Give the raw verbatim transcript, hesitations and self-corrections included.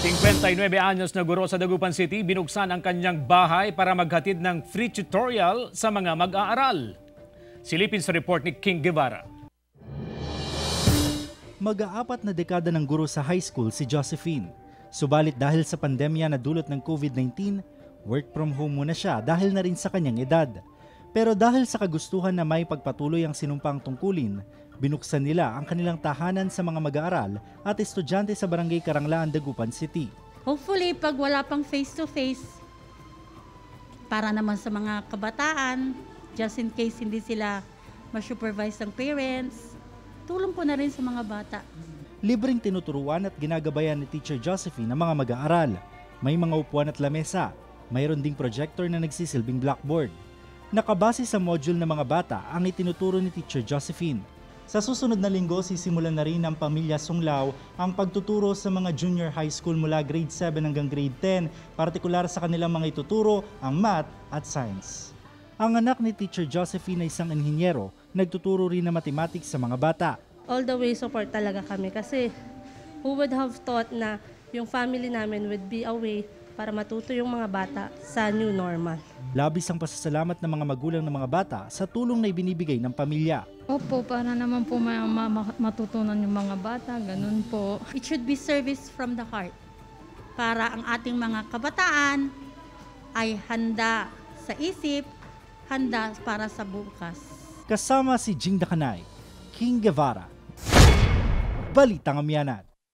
fifty-nine anyos na guro sa Dagupan City, binuksan ang kanyang bahay para maghatid ng free tutorial sa mga mag-aaral. Silipin sa report ni King Guevara. Mag-aapat na dekada ng guro sa high school si Josephine. Subalit dahil sa pandemya na dulot ng COVID nineteen, work from home muna siya dahil na rin sa kanyang edad. Pero dahil sa kagustuhan na may pagpatuloy ang sinumpang tungkulin, binuksan nila ang kanilang tahanan sa mga mag-aaral at estudyante sa Barangay Karanglaan, Dagupan City. Hopefully, pag wala pang face-to-face, para naman sa mga kabataan, just in case hindi sila ma-supervise ng parents, tulong po na rin sa mga bata. Libreng tinuturuan at ginagabayan ni Teacher Josephine ang mga mag-aaral. May mga upuan at lamesa. Mayroon ding projector na nagsisilbing blackboard. Nakabase sa module ng mga bata ang itinuturo ni Teacher Josephine. Sa susunod na linggo, sisimulan na rin ng pamilya Sunglao ang pagtuturo sa mga junior high school mula grade seven hanggang grade ten, partikular sa kanilang mga ituturo ang math at science. Ang anak ni Teacher Josephine ay isang inhinyero, nagtuturo rin ng mathematics sa mga bata. All the way support talaga kami kasi who would have thought na yung family namin would be away para matuto yung mga bata sa new normal. Labis ang pasasalamat ng mga magulang ng mga bata sa tulong na ibinibigay ng pamilya. Opo, para naman po ma ma matutunan yung mga bata, ganun po. It should be service from the heart para ang ating mga kabataan ay handa sa isip, handa para sa bukas. Kasama si Jing Dahanai, King Guevara, Balitang Amianan.